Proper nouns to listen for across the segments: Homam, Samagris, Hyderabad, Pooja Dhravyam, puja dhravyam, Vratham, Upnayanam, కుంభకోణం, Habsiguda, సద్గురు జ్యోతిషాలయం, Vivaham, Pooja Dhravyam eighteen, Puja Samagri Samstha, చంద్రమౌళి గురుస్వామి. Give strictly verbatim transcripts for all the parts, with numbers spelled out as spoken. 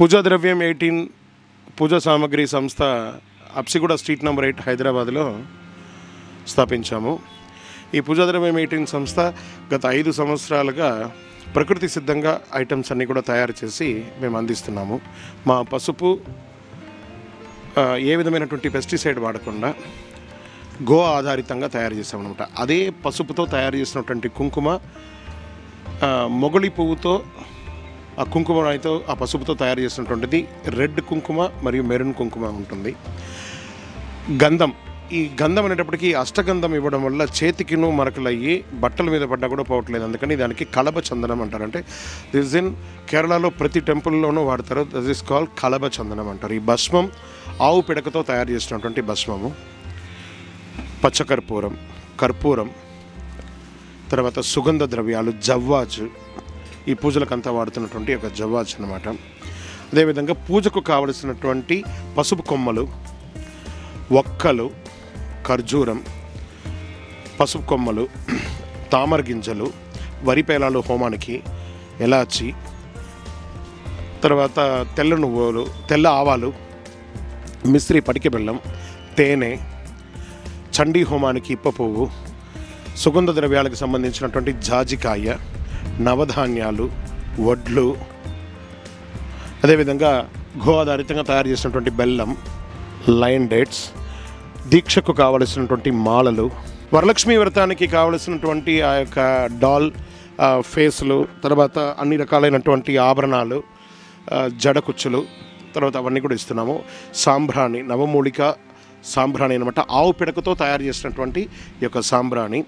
Pooja Dhravyam eighteen, Puja Samagri Samstha, Habsiguda Street number eight, Hyderabad lo స్థాపించాము. ఈ Pooja Dhravyam eighteen సంస్థ గత ఐదు సంవత్సరాలుగా ప్రకృతి సిద్ధంగా ఐటమ్స్ అన్ని కూడా తయారు చేసి మేము అందిస్తున్నాము. మా పసుపు ఏ విధమైనటువంటి పెస్టిసైడ్ వాడకుండా గో ఆధారితంగా తయారు చేసాము అన్నమాట. అదే పసుపుతో తయారు చేసినటువంటి కుంకుమ మొగలి పువ్వుతో ఆ కుంకుమతో ఆ పసుపుతో తయారు చేసినటువంటిది రెడ్ కుంకుమ మరియు మెరూన్ కుంకుమ ఉంటుంది. గంధం ఈ గంధం అనేటప్పటికీ అష్టగంధం ఇవ్వడం వల్ల చేతికిను మరకలు అయ్యి బట్టల మీద పడ్డా కూడా పోవట్లేదు. అందుకని దానికి కలబ చందనం అంటారు. అంటే దిస్ ఇన్ కేరళలో ప్రతి టెంపుల్లోనూ వాడతారు. దిస్ ఇస్ కాల్డ్ కలబ చందనం అంటారు. ఈ భస్మం ఆవు పిడకతో తయారు చేసినటువంటి భస్మము, పచ్చకర్పూరం, కర్పూరం, తర్వాత సుగంధ ద్రవ్యాలు, జవ్వాజు, ఈ పూజలకంతా వాడుతున్నటువంటి ఒక జవ్వాజు అన్నమాట. అదేవిధంగా పూజకు కావలసినటువంటి పసుపు కొమ్మలు, ఒక్కలు, ఖర్జూరం, పసుపు కొమ్మలు, తామర గింజలు, వరిపేలాలు హోమానికి, ఎలాచి, తర్వాత తెల్ల నువ్వులు, తెల్ల ఆవాలు, మిశ్రీ పటిక బెల్లం, తేనె, చండీ హోమానికి ఇప్ప పువ్వు, సుగంధ ద్రవ్యాలకు సంబంధించినటువంటి జాజికాయ, నవధాన్యాలు, వడ్లు, అదేవిధంగా గో ఆధారితంగా తయారు చేసినటువంటి బెల్లం, లైన్ డేట్స్, దీక్షకు కావలసినటువంటి మాలలు, వరలక్ష్మి వ్రతానికి కావలసినటువంటి ఆ యొక్క డాల్ ఫేస్లు, తర్వాత అన్ని రకాలైనటువంటి ఆభరణాలు, జడకుచ్చులు, తర్వాత అవన్నీ కూడా ఇస్తున్నాము. సాంబ్రాణి, నవమూలిక సాంబ్రాణి అనమాట. ఆవు పిడకతో తయారు చేసినటువంటి ఈ యొక్క సాంబ్రాణి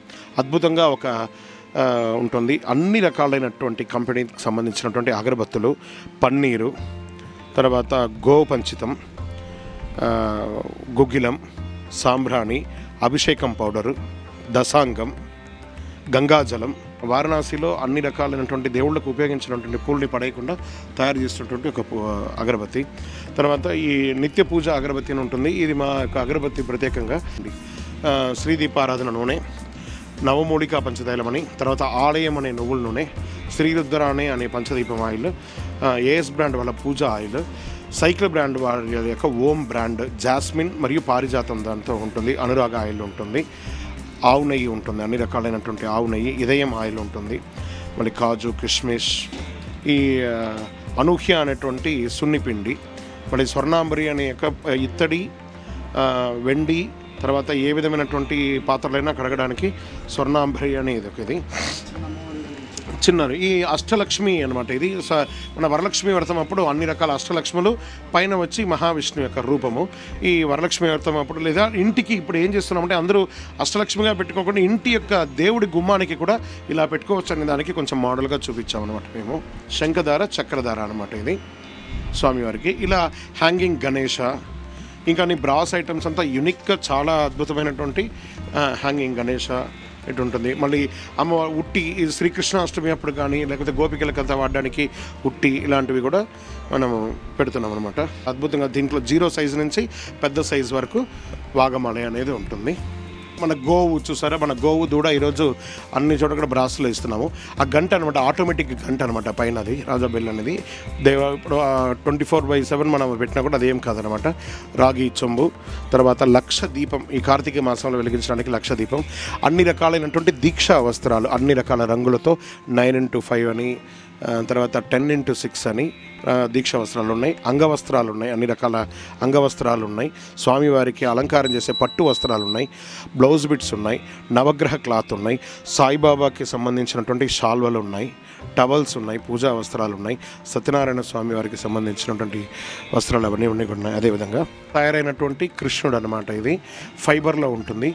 అద్భుతంగా ఒక ఉంటుంది. అన్ని రకాలైనటువంటి కంపెనీకి సంబంధించినటువంటి అగరబత్తులు, పన్నీరు, తర్వాత గోపంచితం, గుగ్గిలం, సాంబ్రాణి, అభిషేకం పౌడరు, దశాంగం, గంగాజలం, వారణాసిలో అన్ని రకాలైనటువంటి దేవుళ్ళకు ఉపయోగించినటువంటి పూలని పడేయకుండా తయారు చేసినటువంటి ఒక అగరబత్తి, తర్వాత ఈ నిత్య పూజ అగరబత్తి అని ఉంటుంది. ఇది మా యొక్క అగరబత్తి ప్రత్యేకంగా శ్రీదీపారాధన నూనె, నవమూలికా పంచతైలం అని, తర్వాత ఆలయం అనే నువ్వుల నూనె, శ్రీరుద్ర అనే అనే పంచదీపం ఆయిల్, ఏఎస్ బ్రాండ్ వాళ్ళ పూజ ఆయిల్, సైకిల్ బ్రాండ్ వారి యొక్క ఓమ్ బ్రాండ్, జాస్మిన్ మరియు పారిజాతం దాంతో ఉంటుంది, అనురాగ ఆయిల్ ఉంటుంది, ఆవు నెయ్యి ఉంటుంది, అన్ని రకాలైనటువంటి ఆవు నెయ్యి, ఇదయం ఆయిల్ ఉంటుంది, మళ్ళీ కాజు, కిష్మిష్, ఈ అనూహ్య అనేటువంటి సున్నిపిండి, మళ్ళీ స్వర్ణాంబరి అనే యొక్క ఇత్తడి వెండి, తర్వాత ఏ విధమైనటువంటి పాత్రలైనా కడగడానికి స్వర్ణాంబరి అనేది ఒకటి చిన్నారు. ఈ అష్టలక్ష్మి అనమాట. ఇది మన వరలక్ష్మి వ్రతం అప్పుడు అన్ని రకాల అష్టలక్ష్ములు, పైన వచ్చి మహావిష్ణువు యొక్క రూపము. ఈ వరలక్ష్మి వ్రతం అప్పుడు లేదా ఇంటికి ఇప్పుడు ఏం చేస్తున్నామంటే అందరూ అష్టలక్ష్మిగా పెట్టుకోకుండా ఇంటి యొక్క దేవుడి గుమ్మానికి కూడా ఇలా పెట్టుకోవచ్చు అనే దానికి కొంచెం మోడల్గా చూపించామన్నమాట మేము. శంఖధార, చక్రధార అనమాట ఇది స్వామివారికి. ఇలా హ్యాంగింగ్ గణేష, ఇంకా నీ బ్రాస్ ఐటమ్స్ అంతా యూనిక్గా చాలా అద్భుతమైనటువంటి హ్యాంగింగ్ గణేష ఇటు ఉంటుంది. మళ్ళీ అమ్మ ఉట్టి శ్రీకృష్ణాష్టమి అప్పుడు కానీ లేకపోతే గోపికలకంతా వాడడానికి ఉట్టి ఇలాంటివి కూడా మనము పెడుతున్నాం అనమాట. అద్భుతంగా దీంట్లో జీరో సైజు నుంచి పెద్ద సైజు వరకు వాగమాలయ అనేది ఉంటుంది. మన గోవు చూసారా, మన గోవు దూడ ఈరోజు అన్ని చోట కూడా బ్రాస్లో ఇస్తున్నాము. ఆ గంట అనమాట, ఆటోమేటిక్ గంట అనమాట. పైన అది రాజా బెల్ అనేది దేవ ట్వంటీ ఫోర్ బై సెవెన్ మనం పెట్టినా కూడా అదేం కాదనమాట. రాగి చొంబు, తర్వాత లక్ష దీపం, ఈ కార్తీక మాసంలో వెలిగించడానికి లక్ష దీపం, అన్ని రకాలైనటువంటి దీక్షా వస్త్రాలు అన్ని రకాల రంగులతో నైన్ ఇంటూ ఫైవ్ అని, తర్వాత టెన్ ఇంటూ సిక్స్ అని దీక్ష వస్త్రాలు ఉన్నాయి. అంగవస్త్రాలు ఉన్నాయి, అన్ని రకాల అంగవస్త్రాలు ఉన్నాయి. స్వామివారికి అలంకారం చేసే పట్టు వస్త్రాలు ఉన్నాయి, బ్లౌజ్ బిట్స్ ఉన్నాయి, నవగ్రహ క్లాత్ ఉన్నాయి, సాయిబాబాకి సంబంధించినటువంటి షాల్వలు ఉన్నాయి, టవల్స్ ఉన్నాయి, పూజా వస్త్రాలు ఉన్నాయి, సత్యనారాయణ స్వామి వారికి సంబంధించినటువంటి వస్త్రాలు అవన్నీ ఉన్నాయి ఉన్నాయి. అదేవిధంగా తయారైనటువంటి కృష్ణుడు అనమాట. ఇది ఫైబర్లో ఉంటుంది,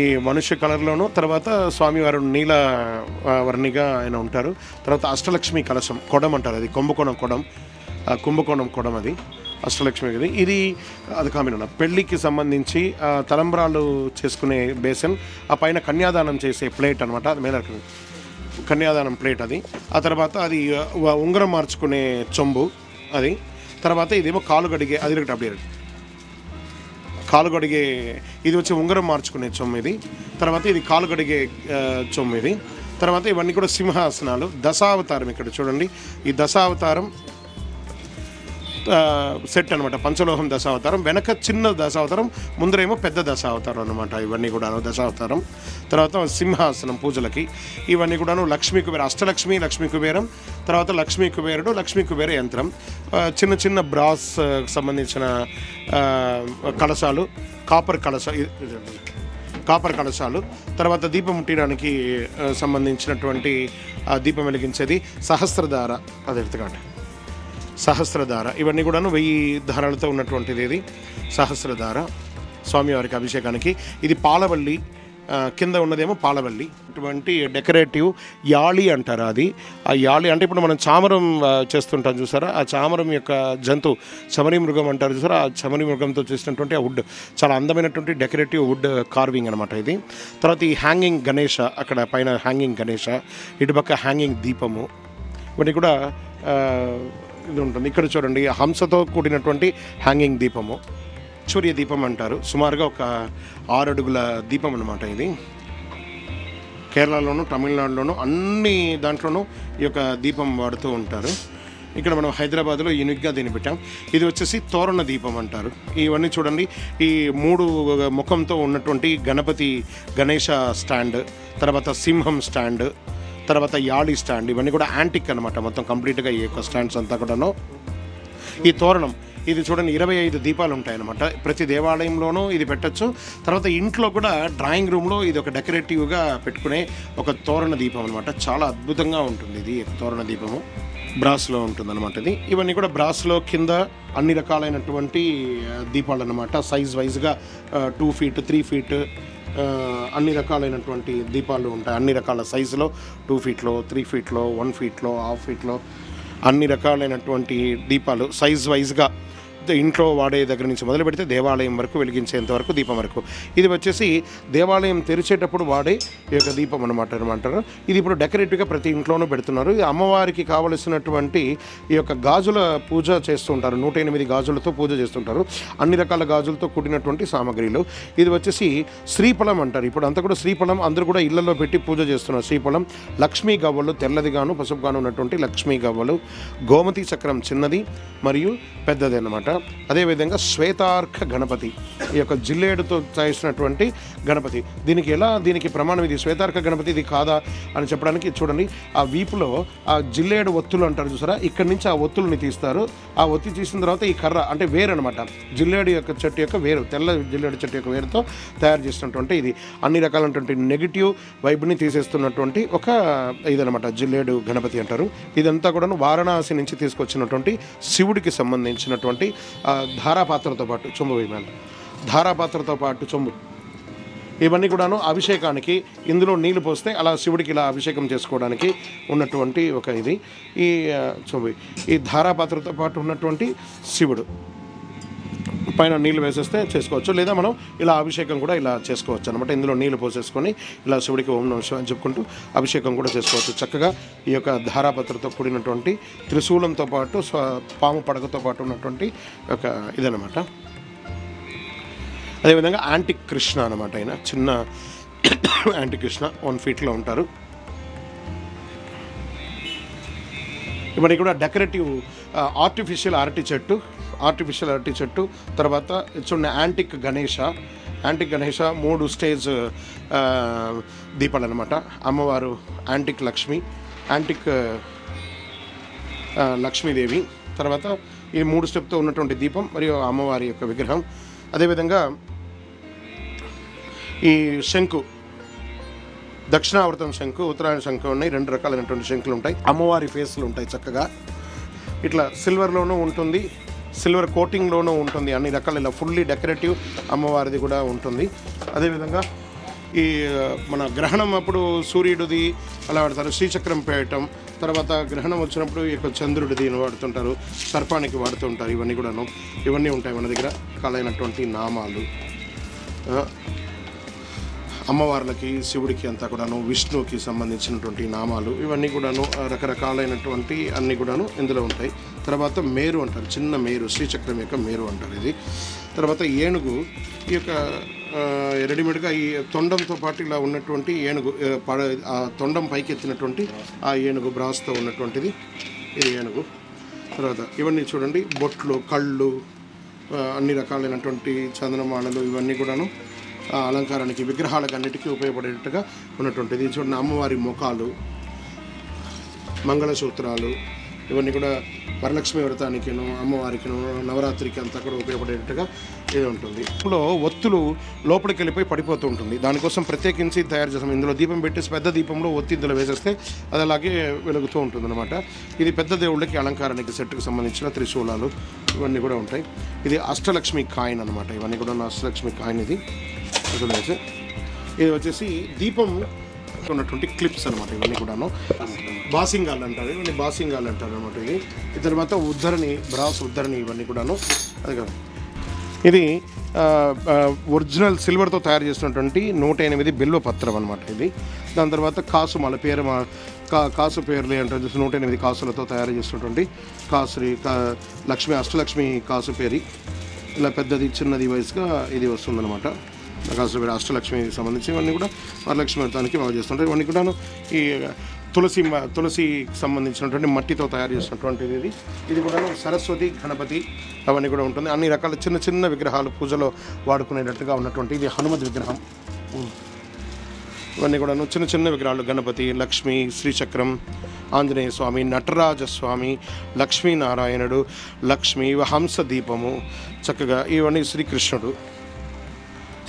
ఈ మనుష్య కలర్లోను, తర్వాత స్వామివారు నీల వర్ణిగా ఆయన ఉంటారు. తర్వాత అష్టలక్ష్మి కలశం, కొడం అంటారు, అది కుంభకోణం కొడం, కుంభకోణం కొడం అది అష్టలక్ష్మి ఇది. ఇది అది కామన్. పెళ్ళికి సంబంధించి తలంబ్రాలు చేసుకునే బేసన్, ఆ పైన కన్యాదానం చేసే ప్లేట్ అనమాట, అది మీద కన్యాదానం ప్లేట్ అది. ఆ తర్వాత అది ఉంగరం మార్చుకునే చొంబు అది. తర్వాత ఇదేమో కాలు గడిగే, అది అప్డేట్ కాలు గడిగే, ఇది వచ్చి ఉంగరం మార్చుకునే చొమ్ము ఇది. తర్వాత ఇది కాలు గడిగే చొమ్ము ఇది. తర్వాత ఇవన్నీ కూడా సింహాసనాలు, దశావతారం ఇక్కడ చూడండి. ఈ దశావతారం సెట్ అన్నమాట. పంచలోహం దశావతారం వెనక చిన్న దశావతారం, ముందరేమో పెద్ద దశావతారం అన్నమాట. ఇవన్నీ కూడాను దశావతారం, తర్వాత సింహాసనం పూజలకి, ఇవన్నీ కూడాను లక్ష్మీ కుబేర అష్టలక్ష్మి లక్ష్మీ కుబేరం, తర్వాత లక్ష్మీ కుబేరుడు లక్ష్మీ కుబేర యంత్రం, చిన్న చిన్న బ్రాస్ సంబంధించిన కలశాలు, కాపర్ కలశ కాపర్ కలశాలు, తర్వాత దీపం ముట్టడానికి సంబంధించినటువంటి దీపం వెలిగించేది సహస్రధార, అదే విధంగా సహస్రధార, ఇవన్నీ కూడాను వెయ్యి ధారాలతో ఉన్నటువంటిది ఇది సహస్రధార స్వామివారికి అభిషేకానికి. ఇది పాలవల్లి, కింద ఉన్నదేమో పాలవల్లి, ఇటువంటి డెకరేటివ్ యాళి అంటారు. అది ఆ యాళి అంటే ఇప్పుడు మనం చామరం చేస్తుంటాం చూసారా, ఆ చామరం యొక్క జంతువు చమరీ మృగం అంటారు చూసారా, ఆ చమరీ మృగంతో చేసినటువంటి ఆ వుడ్ చాలా అందమైనటువంటి డెకరేటివ్ వుడ్ కార్వింగ్ అనమాట ఇది. తర్వాత ఈ హ్యాంగింగ్ గణేష, అక్కడ పైన హ్యాంగింగ్ గణేష, ఇటుపక్క హ్యాంగింగ్ దీపము, ఇవన్నీ కూడా ఇది ఉంటుంది. ఇక్కడ చూడండి హంసతో కూడినటువంటి హ్యాంగింగ్ దీపము, సూర్య దీపం అంటారు, సుమారుగా ఒక ఆరు అడుగుల దీపం అన్నమాట ఇది. కేరళలోను తమిళనాడులోను అన్ని దాంట్లోనూ ఈ యొక్క దీపం వాడుతూ ఉంటారు. ఇక్కడ మనం హైదరాబాద్లో యూనిక్గా దీన్ని పెట్టాం. ఇది వచ్చేసి తోరణ దీపం అంటారు. ఇవన్నీ చూడండి ఈ మూడు ముఖంతో ఉన్నటువంటి గణపతి గణేష స్టాండ్, తర్వాత సింహం స్టాండ్, తర్వాత యాళి స్టాండ్, ఇవన్నీ కూడా యాంటిక్ అనమాట మొత్తం కంప్లీట్గా ఈ యొక్క స్టాండ్స్ అంతా కూడాను. ఈ తోరణం ఇది చూడండి ఇరవై ఐదు దీపాలు ఉంటాయన్నమాట. ప్రతి దేవాలయంలోనూ ఇది పెట్టచ్చు. తర్వాత ఇంట్లో కూడా డ్రాయింగ్ రూమ్లో ఇది ఒక డెకరేటివ్గా పెట్టుకునే ఒక తోరణ దీపం అనమాట. చాలా అద్భుతంగా ఉంటుంది ఇది తోరణ దీపము, బ్రాస్లో ఉంటుందన్నమాట ఇది. ఇవన్నీ కూడా బ్రాస్లో కింద అన్ని రకాలైనటువంటి దీపాలు అన్నమాట. సైజ్ వైజ్గా టూ ఫీట్ త్రీ ఫీట్ అన్ని రకాలైనటువంటి దీపాలు ఉంటాయి, అన్ని రకాల సైజులో, టూ ఫీట్లో త్రీ ఫీట్లో వన్ ఫీట్లో హాఫ్ ఫీట్లో అన్ని రకాలైనటువంటి దీపాలు సైజ్ వైజ్గా ఇంట్లో వాడే దగ్గర నుంచి మొదలు పెడితే దేవాలయం వరకు వెలిగించేంత వరకు దీపం వరకు. ఇది వచ్చేసి దేవాలయం తెరిచేటప్పుడు వాడే ఈ యొక్క దీపం అనమాట అనమాటారు. ఇది ఇప్పుడు డెకరేటివ్గా ప్రతి ఇంట్లోనూ పెడుతున్నారు. అమ్మవారికి కావలసినటువంటి ఈ యొక్క గాజుల పూజ చేస్తుంటారు, నూట ఎనిమిది గాజులతో పూజ చేస్తుంటారు, అన్ని రకాల గాజులతో కూడినటువంటి సామాగ్రిలు. ఇది వచ్చేసి శ్రీఫలం అంటారు. ఇప్పుడు అంతా కూడా శ్రీఫలం అందరూ కూడా ఇళ్లలో పెట్టి పూజ చేస్తున్నారు. శ్రీఫలం, లక్ష్మీ గవ్వలు, తెల్లదిగాను పసుపుగాను ఉన్నటువంటి లక్ష్మీ గవ్వలు, గోమతి చక్రం చిన్నది మరియు పెద్దది అన్నమాట. అదేవిధంగా శ్వేతార్క గణపతి, ఈ యొక్క జిల్లేడుతో చేసినటువంటి గణపతి. దీనికి ఎలా దీనికి ప్రమాణం ఇది శ్వేతార్క గణపతి ఇది కాదా అని చెప్పడానికి చూడండి ఆ వీపులో ఆ జిల్లేడు ఒత్తులు అంటారు చూసారా, ఇక్కడి నుంచి ఆ ఒత్తుల్ని తీస్తారు. ఆ ఒత్తి తీసిన తర్వాత ఈ కర్ర అంటే వేరు అనమాట, జిల్లేడు యొక్క చెట్టు యొక్క వేరు, తెల్ల జిల్లేడు చెట్టు యొక్క వేరుతో తయారు చేసినటువంటి ఇది అన్ని రకాలైనటువంటి నెగిటివ్ వైబ్ని తీసేస్తున్నటువంటి ఒక ఇదనమాట జిల్లేడు గణపతి అంటారు. ఇదంతా కూడా వారణాసి నుంచి తీసుకొచ్చినటువంటి శివుడికి సంబంధించినటువంటి ధారాపాత్రతో పాటు చొంబు వేయాలి, ధారాపాత్రతో పాటు చొంబు, ఇవన్నీ కూడాను అభిషేకానికి ఇందులో నీళ్లు పోస్తే అలా శివుడికి ఇలా అభిషేకం చేసుకోవడానికి ఉన్నటువంటి ఒక ఇది ఈ చొంబు. ఈ ధారాపాత్రతో పాటు ఉన్నటువంటి శివుడు పైన నీళ్ళు వేసేస్తే చేసుకోవచ్చు, లేదా మనం ఇలా అభిషేకం కూడా ఇలా చేసుకోవచ్చు అనమాట. ఇందులో నీళ్ళు పోసేసుకొని ఇలా శివుడికి ఓం నమః శివాయ అని చెప్పుకుంటూ అభిషేకం కూడా చేసుకోవచ్చు చక్కగా. ఈ యొక్క ధారాపత్రతో కూడినటువంటి త్రిశూలంతో పాటు స్వ పాము పడకతో పాటు ఉన్నటువంటి ఒక ఇదనమాట. అదేవిధంగా యాంటీ కృష్ణ అనమాట, ఆయన చిన్న యాంటీ కృష్ణ వన్ ఫీట్లో ఉంటారు. ఇవన్నీ కూడా డెకరేటివ్ ఆర్టిఫిషియల్ అరటి చెట్టు, ఆర్టిఫిషియల్ అరటి చెట్టు, తర్వాత చూడండి యాంటిక్ గణేష, యాంటిక్ గణేష మూడు స్టేజ్ దీపాలు అనమాట. అమ్మవారు యాంటిక్ లక్ష్మి, యాంటిక్ లక్ష్మీదేవి, తర్వాత ఈ మూడు స్టెప్తో ఉన్నటువంటి దీపం మరియు అమ్మవారి యొక్క విగ్రహం. అదేవిధంగా ఈ శంకు, దక్షిణావృతం శంకు, ఉత్తరాయణ శంకు ఉన్నాయి, రెండు రకాలైనటువంటి శంకులు ఉంటాయి. అమ్మవారి ఫేస్లు ఉంటాయి చక్కగా, ఇట్లా సిల్వర్లోనూ ఉంటుంది, సిల్వర్ కోటింగ్లోనూ ఉంటుంది, అన్ని రకాల ఇలా ఫుల్లీ డెకరేటివ్ అమ్మవారిది కూడా ఉంటుంది. అదేవిధంగా ఈ మన గ్రహణం అప్పుడు సూర్యుడిది అలా వాడతారు, శ్రీచక్రం పేయటం, తర్వాత గ్రహణం వచ్చినప్పుడు ఈ యొక్క చంద్రుడిది వాడుతుంటారు, సర్పానికి వాడుతుంటారు, ఇవన్నీ కూడాను ఇవన్నీ ఉంటాయి మన దగ్గర. రకాలైనటువంటి నామాలు అమ్మవార్లకి శివుడికి అంతా కూడాను, విష్ణువుకి సంబంధించినటువంటి నామాలు, ఇవన్నీ కూడాను రకరకాలైనటువంటి అన్నీ కూడాను ఇందులో ఉంటాయి. తర్వాత మేరు అంటారు, చిన్న మేరు, శ్రీచక్రం యొక్క మేరు అంటారు ఇది. తర్వాత ఏనుగు, ఈ యొక్క రెడీమేడ్గా ఈ తొండంతో పాటు ఇలా ఉన్నటువంటి ఏనుగు, ఆ తొండం పైకి ఎత్తినటువంటి ఆ ఏనుగు బ్రాస్తో ఉన్నటువంటిది ఇది ఏనుగు. తర్వాత ఇవన్నీ చూడండి బొట్లు కళ్ళు అన్ని రకాలైనటువంటి చందనమాలలు ఇవన్నీ కూడాను అలంకారానికి విగ్రహాలకు అన్నిటికీ ఉపయోగపడేటట్టుగా ఉన్నటువంటిది. చూడండి అమ్మవారి ముఖాలు మంగళసూత్రాలు ఇవన్నీ కూడా వరలక్ష్మి వ్రతానికిను అమ్మవారికిను నవరాత్రికి అంతా కూడా ఉపయోగపడేటట్టుగా ఇది ఉంటుంది. ఇందులో ఒత్తులు లోపలికి వెళ్ళిపోయి పడిపోతూ ఉంటుంది, దానికోసం ప్రత్యేకించి తయారు చేస్తాం. ఇందులో దీపం పెట్టేసి పెద్ద దీపంలో ఒత్తి ఇందులో వేసేస్తే అది అలాగే వెలుగుతూ ఉంటుంది అనమాట. ఇది పెద్ద దేవుళ్ళకి అలంకారానికి సెట్కి సంబంధించిన త్రిశూలాలు ఇవన్నీ కూడా ఉంటాయి. ఇది అష్టలక్ష్మి కాయిన్ అనమాట, ఇవన్నీ కూడా అష్టలక్ష్మి కాయిన్. ఇది ఇది వచ్చేసి దీపం ఉన్నటువంటి క్లిప్స్ అనమాట, ఇవన్నీ కూడాను బాసింగాలు అంటారు, ఇవన్నీ బాసింగాలు అంటారు అనమాట. ఇది ఈ తర్వాత ఉద్ధరణి బ్రాస్ ఉద్ధరణి ఇవన్నీ కూడాను అది కదా. ఇది ఒరిజినల్ సిల్వర్తో తయారు చేసినటువంటి నూట ఎనిమిది బిల్వ పత్రం అనమాట. ఇది దాని తర్వాత కాసు మళ్ళీ పేరు కా కాసు పేర్లు అంటారు చూసి నూట ఎనిమిది కాసులతో తయారు చేసినటువంటి కాసురి కా లక్ష్మి అష్టలక్ష్మి కాసు పేరి ఇలా పెద్దది చిన్నది వయసుగా ఇది వస్తుందన్నమాట. కాసు పేరు అష్టలక్ష్మికి సంబంధించి ఇవన్నీ కూడా వరలక్ష్మి వ్రతానికి బాగా చేస్తుంటారు. ఇవన్నీ కూడాను ఈ తులసి తులసికి సంబంధించినటువంటి మట్టితో తయారు చేసినటువంటిది ఇది. ఇది కూడా సరస్వతి గణపతి అవన్నీ కూడా ఉంటుంది, అన్ని రకాల చిన్న చిన్న విగ్రహాలు పూజలో వాడుకునేటట్టుగా ఉన్నటువంటి ఇది హనుమతి విగ్రహం. ఇవన్నీ కూడాను చిన్న చిన్న విగ్రహాలు గణపతి లక్ష్మి శ్రీచక్రం ఆంజనేయ స్వామి నటరాజస్వామి లక్ష్మీనారాయణుడు లక్ష్మి హంస దీపము చక్కగా ఇవన్నీ శ్రీకృష్ణుడు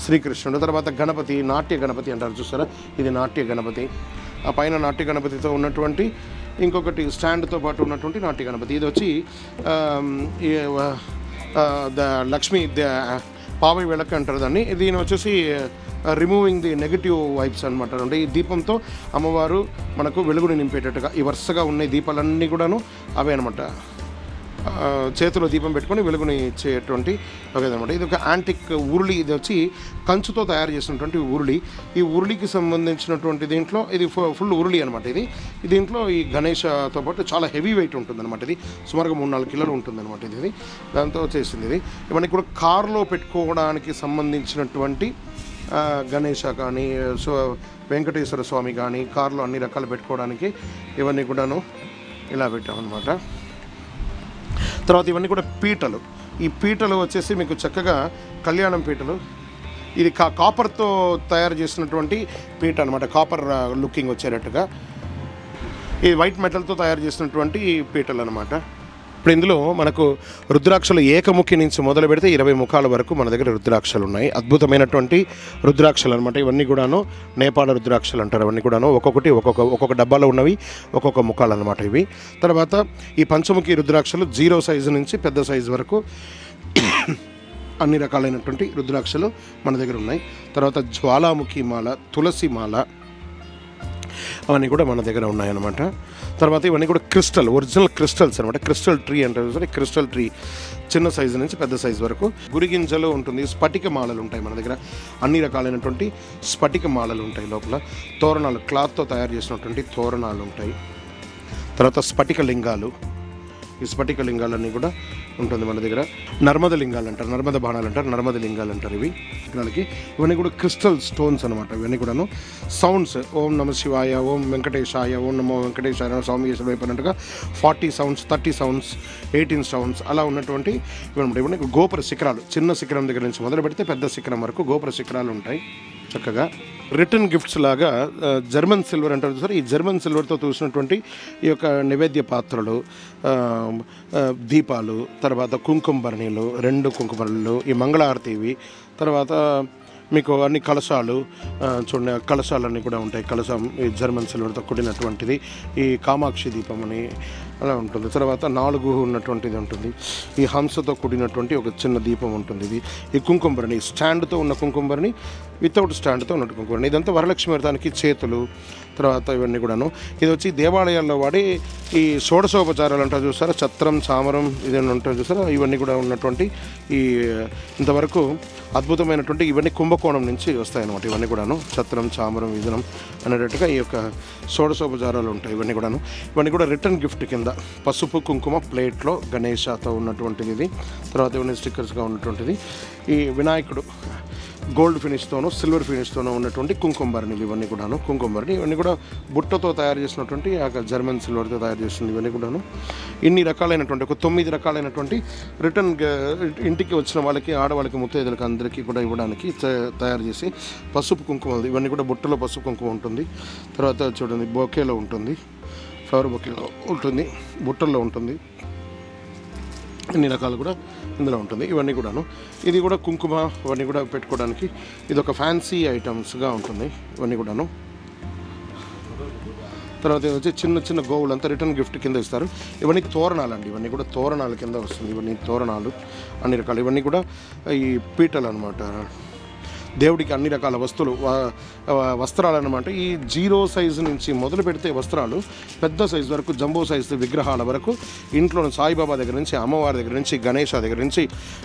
శ్రీకృష్ణుడు తర్వాత గణపతి నాట్య గణపతి అంటారు చూస్తారా, ఇది నాట్య గణపతి. ఆ పైన నాట్య గణపతితో ఉన్నటువంటి ఇంకొకటి స్టాండ్తో పాటు ఉన్నటువంటి నాట్య గణపతి. ఇది వచ్చి ద లక్ష్మీ పావై వెలక అంటారు దాన్ని. దీని వచ్చేసి రిమూవింగ్ ది నెగిటివ్ వైబ్స్ అనమాట. అంటే ఈ దీపంతో అమ్మవారు మనకు వెలుగుని నింపేటట్టుగా ఈ వరుసగా ఉన్న దీపాలన్నీ కూడాను అవే అనమాట, చేతిలో దీపం పెట్టుకొని వెలుగుని ఇచ్చేటువంటి ఒకదనమాట. ఇది ఒక యాంటిక్ ఉరుళి, ఇది వచ్చి కంచుతో తయారు చేసినటువంటి ఉరుళి. ఈ ఉరుళికి సంబంధించినటువంటి దీంట్లో ఇది ఫుల్ ఉరుళి అనమాట. ఇది దీంట్లో ఈ గణేశతో పాటు చాలా హెవీ వెయిట్ ఉంటుందన్నమాట. ఇది సుమారుగా మూడు నాలుగు కిలోలు ఉంటుందన్నమాట. ఇది ఇది దాంతో చేసింది. ఇది మనకి కూడా కారులో పెట్టుకోవడానికి సంబంధించినటువంటి గణేశ కానీ సో వెంకటేశ్వర స్వామి కానీ కారులో అన్ని రకాలు పెట్టుకోవడానికి ఇవన్నీ కూడాను ఇలా పెట్టామన్నమాట. తర్వాత ఇవన్నీ కూడా పీటలు, ఈ పీటలు వచ్చేసి మీకు చక్కగా కళ్యాణం పీటలు. ఇది కా కాపర్తో తయారు చేసినటువంటి పీట అనమాట, కాపర్ లుకింగ్ వచ్చేటట్టుగా. ఇది వైట్ మెటల్తో తయారు చేసినటువంటి పీటలు అనమాట. ఇప్పుడు ఇందులో మనకు రుద్రాక్షలు ఏకముఖి నుంచి మొదలు పెడితే ఇరవై ముఖాల వరకు మన దగ్గర రుద్రాక్షలు ఉన్నాయి, అద్భుతమైనటువంటి రుద్రాక్షలు అనమాట. ఇవన్నీ కూడాను నేపాల రుద్రాక్షలు అంటారు, అవన్నీ కూడాను ఒక్కొక్కటి ఒక్కొక్క ఒక్కొక్క డబ్బాలో ఉన్నవి ఒక్కొక్క ముఖాలు అనమాట ఇవి. తర్వాత ఈ పంచముఖి రుద్రాక్షలు జీరో సైజు నుంచి పెద్ద సైజు వరకు అన్ని రకాలైనటువంటి రుద్రాక్షలు మన దగ్గర ఉన్నాయి. తర్వాత జ్వాలాముఖి మాల తులసి మాల అవన్నీ కూడా మన దగ్గర ఉన్నాయన్నమాట. తర్వాత ఇవన్నీ కూడా క్రిస్టల్ ఒరిజినల్ క్రిస్టల్స్ అనమాట, క్రిస్టల్ ట్రీ అంటారు సరే, క్రిస్టల్ ట్రీ చిన్న సైజు నుంచి పెద్ద సైజు వరకు. గురిగింజలు ఉంటుంది, స్ఫటిక మాలలు ఉంటాయి మన దగ్గర, అన్ని రకాలైనటువంటి స్ఫటిక మాలలు ఉంటాయి లోపల. తోరణాలు క్లాత్తో తయారు చేసినటువంటి తోరణాలు ఉంటాయి. తర్వాత స్ఫటిక లింగాలు, ఈ స్ఫటిక లింగాలన్నీ కూడా ఉంటుంది మన దగ్గర. నర్మద లింగాలు అంటారు, నర్మద బాణాలు అంటారు, నర్మద లింగాలు అంటారు ఇవి విగ్రహాలకి. ఇవన్నీ కూడా క్రిస్టల్ స్టోన్స్ అనమాట. ఇవన్నీ కూడాను సౌండ్స్ ఓం నమ శివాయ ఓం వెంకటేశాయ ఓం నమో వెంకటేశాయ స్వామి చేసిన అయిపోయినట్టుగా forty sounds thirty sounds eighteen sounds అలా ఉన్నటువంటి ఇవన్నమాట. ఇవన్నీ గోపుర శిఖరాలు, చిన్న శిఖరం దగ్గర నుంచి మొదలు పెడితే పెద్ద శిఖరం వరకు గోపుర శిఖరాలు ఉంటాయి చక్కగా. రిటర్న్ గిఫ్ట్స్ లాగా జర్మన్ సిల్వర్ అంటారు చూసారు, ఈ జర్మన్ సిల్వర్తో చూసినటువంటి ఈ యొక్క నైవేద్య పాత్రలు దీపాలు, తర్వాత కుంకుమ భరణీలు రెండు కుంకుమ భరణీలు, ఈ మంగళహారతి ఇవి. తర్వాత మీకు అన్ని కలశాలు చూడండి, కలశాలన్నీ కూడా ఉంటాయి, కలశం ఈ జర్మన్ సిల్వర్తో కూడినటువంటిది. ఈ కామాక్షి దీపం అని అలా ఉంటుంది. తర్వాత నాలుగు ఉన్నటువంటిది ఉంటుంది, ఈ హంసతో కూడినటువంటి ఒక చిన్న దీపం ఉంటుంది. ఇది ఈ కుంకుమ భరణి స్టాండ్తో ఉన్న కుంకుమ భరణి, వితౌట్ స్టాండ్తో ఉన్నట్టు కుంకుమ భరణి. ఇదంతా వరలక్ష్మి వ్రతానికి చేతులు. తర్వాత ఇవన్నీ కూడాను ఇది వచ్చి దేవాలయాల్లో వాడి ఈ షోడశోపచారాలు అంటారు చూస్తారా, ఛత్రం చామరం ఇదన్నీ ఉంటారు చూస్తారా, ఇవన్నీ కూడా ఉన్నటువంటి ఈ ఇంతవరకు అద్భుతమైనటువంటి ఇవన్నీ కుంభకోణం నుంచి వస్తాయన్నమాట. ఇవన్నీ కూడాను ఛత్రం చామరం విధనం అనేటట్టుగా ఈ యొక్క షోడశోపచారాలు ఉంటాయి ఇవన్నీ కూడాను. ఇవన్నీ కూడా రిటర్న్ గిఫ్ట్ కింద పసుపు కుంకుమ ప్లేట్లో గణేశతో ఉన్నటువంటిది ఇది. తర్వాత ఇవన్నీ స్టిక్కర్స్గా ఉన్నటువంటిది ఈ వినాయకుడు gold finish tono, silver finish tono unnatundi kunkumbarni ivanni kudanu kunkumbarni ivanni kuda buttato tayaru chesinatundi aa German silver tho tayaru chestundi ivanni kudanu inni rakalainatundi oka nine rakalainatundi return intiki vachina vallaki aada vallaki muttaidulaku andariki kuda ivvadaniki tayaru chesi pasupu kunkuma ivanni kuda buttalo pasupu kunkuma untundi tarvata chudandi bouquet lo untundi flower bouquet lo untundi buttalo untundi Nirakalu kuda indulo untundi ivanni kudanu idi kuda kunkuma ivanni kuda pettukodaniki idi oka fancy items ga untundi ivanni kudanu tarvata vachi chinna chinna gold anta return gift kinda istaru ivanni thoranalu andi ivanni kuda thoranalu kinda vastundi ivanni thoranalu anni rakalu ivanni kuda ee peetalu anamata దేవుడికి అన్ని రకాల వస్తువులు వస్త్రాలు అన్నమాట ఈ zero size నుంచి మొదలు పెడితే వస్త్రాలు పెద్ద సైజు వరకు జంబో సైజు విగ్రహాల వరకు ఇంట్లోని సాయిబాబా దగ్గర నుంచి అమ్మవారి దగ్గర నుంచి గణేష్ దగ్గర నుంచి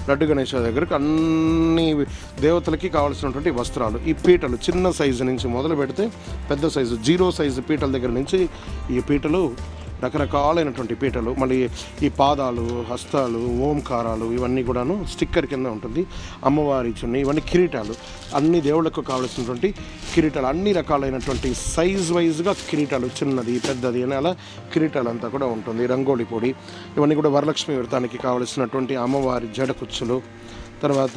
లడ్డు గణేష్ దగ్గరకు అన్ని దేవతలకి కావాల్సినటువంటి వస్త్రాలు ఈ పీటలు చిన్న సైజు నుంచి మొదలు పెడితే పెద్ద సైజు జీరో సైజు పీటల దగ్గర నుంచి ఈ పీటలు రకరకాలైనటువంటి పీటలు మళ్ళీ ఈ పాదాలు హస్తాలు ఓంకారాలు ఇవన్నీ కూడాను స్టిక్కర్ కింద ఉంటుంది అమ్మవారి చున్నీ ఇవన్నీ కిరీటాలు అన్ని దేవుళ్ళకు కావలసినటువంటి కిరీటాలు అన్ని రకాలైనటువంటి సైజ్ వైజ్గా కిరీటాలు చిన్నది పెద్దది అని అలా కిరీటాలు అంతా కూడా ఉంటుంది రంగోలి పొడి ఇవన్నీ కూడా వరలక్ష్మి వ్రతానికి కావలసినటువంటి అమ్మవారి జడకుచ్చులు తర్వాత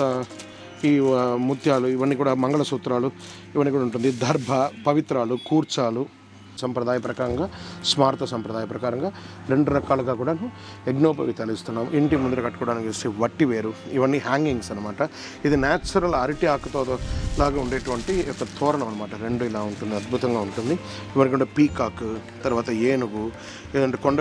ఈ ముత్యాలు ఇవన్నీ కూడా మంగళసూత్రాలు ఇవన్నీ కూడా ఉంటుంది దర్భ పవిత్రాలు కూర్చాలు సంప్రదాయ ప్రకారంగా స్మార్త సంప్రదాయ ప్రకారంగా రెండు రకాలుగా కూడాను యజ్ఞోపవీతాలు ఇస్తున్నాం ఇంటి ముందర కట్టుకోవడానికి వేసే వట్టి వేరు ఇవన్నీ హ్యాంగింగ్స్ అనమాట ఇది న్యాచురల్ అరటి ఆకుతో లాగా ఉండేటువంటి ఒక తోరణం అనమాట రెండు ఇలా ఉంటుంది అద్భుతంగా ఉంటుంది ఇవన్నీ కూడా పీకాక్ తర్వాత ఏనుగు ఏదంటే కొండ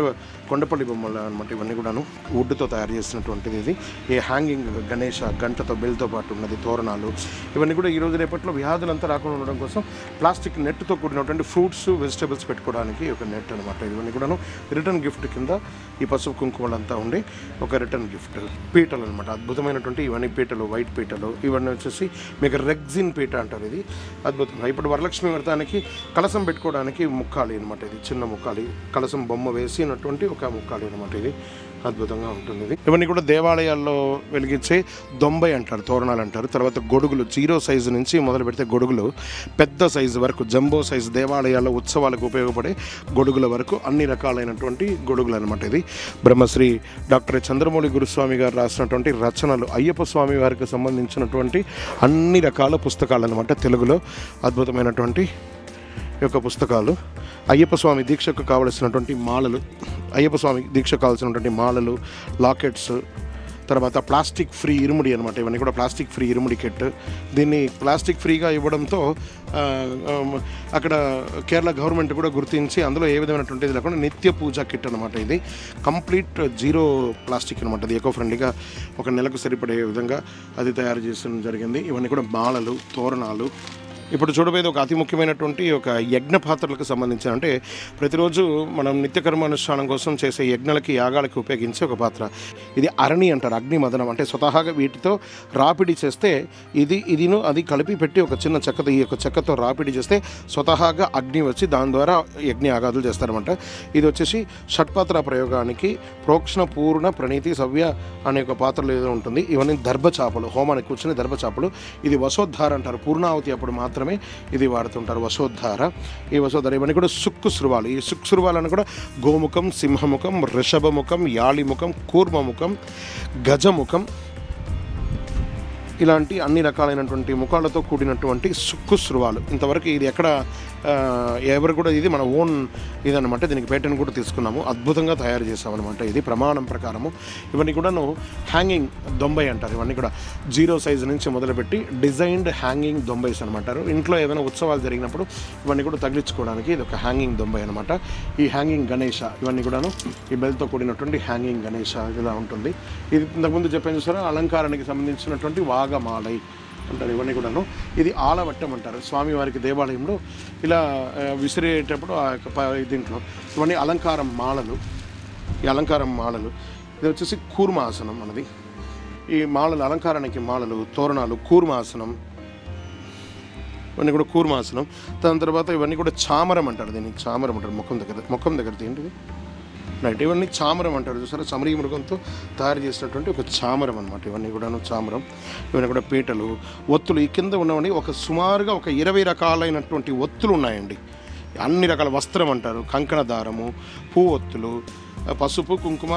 కొండపల్లి బొమ్మల అనమాట ఇవన్నీ కూడాను వుడ్తో తయారు చేసినటువంటిది ఇది ఈ హ్యాంగింగ్ గణేష గంటతో బెల్తో పాటు ఉన్నది తోరణాలు ఇవన్నీ కూడా ఈరోజు రేపట్లో వ్యాధులంతా రాకుండా ఉండడం కోసం ప్లాస్టిక్ నెట్తో కూడినటువంటి ఫ్రూట్స్ వెజిటబుల్స్ పెట్టుకోవడానికి ఒక నెట్ అనమాట ఇవన్నీ కూడాను రిటర్న్ గిఫ్ట్ కింద ఈ పసుపు కుంకుమలంతా ఉండి ఒక రిటర్న్ గిఫ్ట్ పీటలు అనమాట అద్భుతమైనటువంటి ఇవన్నీ పీటలు వైట్ పీటలు ఇవన్నీ వచ్చేసి మీకు రెగ్జిన్ పీట అంటారు ఇది అద్భుతంగా ఇప్పుడు వరలక్ష్మి వ్రతానికి కలసం పెట్టుకోవడానికి ముక్కాలి అనమాట ఇది చిన్న ముక్కాలి కలసం బొమ్మ వేసినటువంటి ఒక ముక్కాలి అనమాట ఇది అద్భుతంగా ఉంటుంది ఇది ఇవన్నీ కూడా దేవాలయాల్లో వెలిగించే దొంబై అంటారు తోరణాలు అంటారు తర్వాత గొడుగులు జీరో సైజు నుంచి మొదలు పెడితే గొడుగులు పెద్ద సైజు వరకు జంబో సైజు దేవాలయాల్లో ఉత్సవాలు ఉపయోగపడే గొడుగుల వరకు అన్ని రకాలైనటువంటి గొడుగులు అనమాట ఇది బ్రహ్మశ్రీ డాక్టర్ చంద్రమౌళి గురుస్వామి గారు రాసినటువంటి రచనలు అయ్యప్ప స్వామి వారికి సంబంధించినటువంటి అన్ని రకాల పుస్తకాలు అనమాట తెలుగులో అద్భుతమైనటువంటి యొక్క పుస్తకాలు అయ్యప్ప స్వామి దీక్షకు కావలసినటువంటి మాలలు అయ్యప్ప స్వామి దీక్షకు కావాల్సినటువంటి మాలలు లాకెట్స్ తర్వాత ప్లాస్టిక్ ఫ్రీ ఇరుముడి అనమాట ఇవన్నీ కూడా ప్లాస్టిక్ ఫ్రీ ఇరుముడి కిట్ దీన్ని ప్లాస్టిక్ ఫ్రీగా ఇవ్వడంతో అక్కడ కేరళ గవర్నమెంట్ కూడా గుర్తించి అందులో ఏ విధమైనటువంటిది లేకుండా నిత్య పూజా కిట్ అనమాట ఇది కంప్లీట్ జీరో ప్లాస్టిక్ అనమాట అది ఎకో ఫ్రెండ్లీగా ఒక నెలకు సరిపడే విధంగా అది తయారు చేయడం జరిగింది ఇవన్నీ కూడా మాలలు తోరణాలు ఇప్పుడు చూడబోయేది ఒక అతి ముఖ్యమైనటువంటి ఒక యజ్ఞ పాత్రలకు సంబంధించిన అంటే ప్రతిరోజు మనం నిత్యకర్మానుష్ఠానం కోసం చేసే యజ్ఞాలకి యాగాలకి ఉపయోగించే ఒక పాత్ర ఇది అరణి అంటారు అగ్ని మదనం అంటే స్వతహాగా వీటితో రాపిడి చేస్తే ఇది ఇదిను అది కలిపి పెట్టి ఒక చిన్న చెక్కతో ఈ యొక్క చెక్కతో రాపిడి చేస్తే స్వతహాగా అగ్ని వచ్చి దాని ద్వారా యజ్ఞ యాగాదులు చేస్తారన్నమాట ఇది వచ్చేసి షట్పాత్ర ప్రయోగానికి ప్రోక్షణ పూర్ణ ప్రణీతి సవ్య అనే ఒక పాత్రలు ఏదో ఉంటుంది ఇవన్నీ దర్భ చేపలు హోమానికి కూర్చుని దర్భ చేపలు ఇది వసోద్ధార అంటారు పూర్ణావతి అప్పుడు మాత్రం మాత్రమే ఇది వాడుతుంటారు వసోద్ధార ఈ వసోద్ధార ఇవన్నీ కూడా సుక్కు శృవాలు ఈ సుక్కు శృవాలను కూడా గోముఖం సింహముఖం ఋషభముఖం యాళిముఖం కూర్మముఖం గజముఖం ఇలాంటి అన్ని రకాలైనటువంటి ముఖాలతో కూడినటువంటి సుక్కు శృవాలు ఇంతవరకు ఇది ఎక్కడ ఎవరు కూడా ఇది మన ఓన్ ఇదనమాట దీనికి పేటెంట్ కూడా తీసుకున్నాము అద్భుతంగా తయారు చేసామన్నమాట ఇది ప్రమాణం ప్రకారము ఇవన్నీ కూడాను హ్యాంగింగ్ దొంబై అంటారు ఇవన్నీ కూడా జీరో సైజు నుంచి మొదలుపెట్టి డిజైన్డ్ హ్యాంగింగ్ దొంబైస్ అనమాటారు ఇంట్లో ఏదైనా ఉత్సవాలు జరిగినప్పుడు ఇవన్నీ కూడా తగిలించుకోవడానికి ఇది ఒక హ్యాంగింగ్ దొంబై అనమాట ఈ హ్యాంగింగ్ గణేష ఇవన్నీ కూడాను ఈ బెల్తో కూడినటువంటి హ్యాంగింగ్ గణేష ఇలా ఉంటుంది ఇది ఇంతకుముందు చెప్పాను చూసారా అలంకారానికి సంబంధించినటువంటి వాగమాలై అంటారు ఇవన్నీ కూడాను ఇది ఆలవట్టం అంటారు స్వామివారికి దేవాలయంలో ఇలా విసిరేటప్పుడు ఆ యొక్క దీంట్లో ఇవన్నీ అలంకారం మాలలు ఈ అలంకారం మాలలు ఇది వచ్చేసి కూర్మాసనం అన్నది ఈ మాలలు అలంకారానికి మాలలు తోరణాలు కూర్మాసనం ఇవన్నీ కూడా కూర్మాసనం దాని తర్వాత ఇవన్నీ కూడా చామరం అంటారు దీన్ని చామరం అంటారు ముఖం దగ్గర ముఖం దగ్గర ఏంటిది రైట్. ఇవన్నీ చామరం అంటారు చూసారా, చమరీ మృగంతో తయారు చేసినటువంటి ఒక చామరం అనమాట. ఇవన్నీ కూడాను చామరం, ఇవన్నీ కూడా పీటలు, ఒత్తులు. ఈ కింద ఉన్నవన్నీ ఒక సుమారుగా ఒక ఇరవై రకాలైనటువంటి ఒత్తులు ఉన్నాయండి. అన్ని రకాల వస్త్రం అంటారు, కంకణ దారము, పువ్వు ఒత్తులు, పసుపు కుంకుమ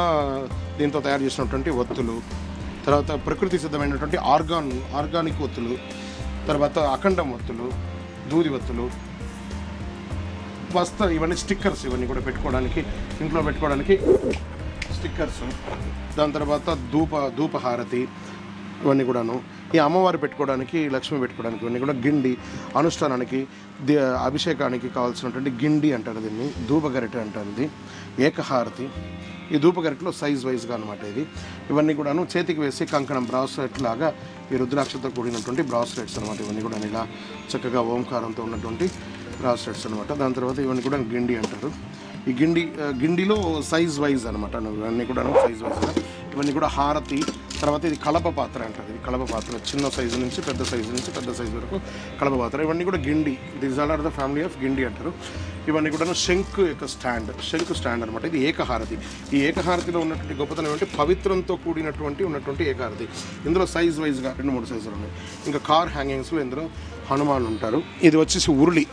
దీంతో తయారు చేసినటువంటి ఒత్తులు, తర్వాత ప్రకృతి సిద్ధమైనటువంటి ఆర్గాన్ ఆర్గానిక్ ఒత్తులు, తర్వాత అఖండం ఒత్తులు, దూది ఒత్తులు, వస్త్ర ఇవన్నీ స్టిక్కర్స్, ఇవన్నీ కూడా పెట్టుకోవడానికి ఇంట్లో పెట్టుకోవడానికి స్టిక్కర్స్, దాని తర్వాత ధూప ధూపహారతి ఇవన్నీ కూడాను, ఈ అమ్మవారు పెట్టుకోవడానికి లక్ష్మి పెట్టుకోవడానికి ఇవన్నీ కూడా గిండి, అనుష్ఠానానికి ది అభిషేకానికి కావాల్సినటువంటి గిండి అంటారు దీన్ని, ధూపగరిటె అంటారు ఇది, ఏకహారతి, ఈ ధూపగరిటెలో సైజ్ వైజ్గా అనమాట ఇది. ఇవన్నీ కూడాను చేతికి వేసి కంకణం బ్రాస్లెట్ లాగా ఈ రుద్రాక్షతో కూడినటువంటి బ్రాస్లెట్స్ అనమాట. ఇవన్నీ కూడా ఇలా చక్కగా ఓంకారంతో ఉన్నటువంటి బ్రాస్లెట్స్ అనమాట. దాని తర్వాత ఇవన్నీ కూడా గిండి అంటారు, ఈ గిండి గిండిలో సైజ్ వైజ్ అనమాట, ఇవన్నీ కూడా సైజ్ వైజ్గా ఇవన్నీ కూడా హారతి. తర్వాత ఇది కలప పాత్ర అంటారు, ఇది కలప పాత్ర, చిన్న సైజు నుంచి పెద్ద సైజు నుంచి పెద్ద సైజు వరకు కలప పాత్ర. ఇవన్నీ కూడా గిండి, this all are the family of Guindy అంటారు. ఇవన్నీ కూడా శంకు యొక్క స్టాండ్, శంకు స్టాండ్ అనమాట. ఇది ఏకహారతి, ఈ ఏకహారతిలో ఉన్నటువంటి గొప్పతనం ఏంటంటే పవిత్రంతో కూడినటువంటి ఉన్నటువంటి ఏకహారతి. ఇందులో సైజ్ వైజ్గా రెండు మూడు సైజులు ఉన్నాయి. ఇంకా కార్ హ్యాంగింగ్స్లో ఇందులో హనుమాన్ ఉంటారు. ఇది వచ్చేసి ఉరుళి,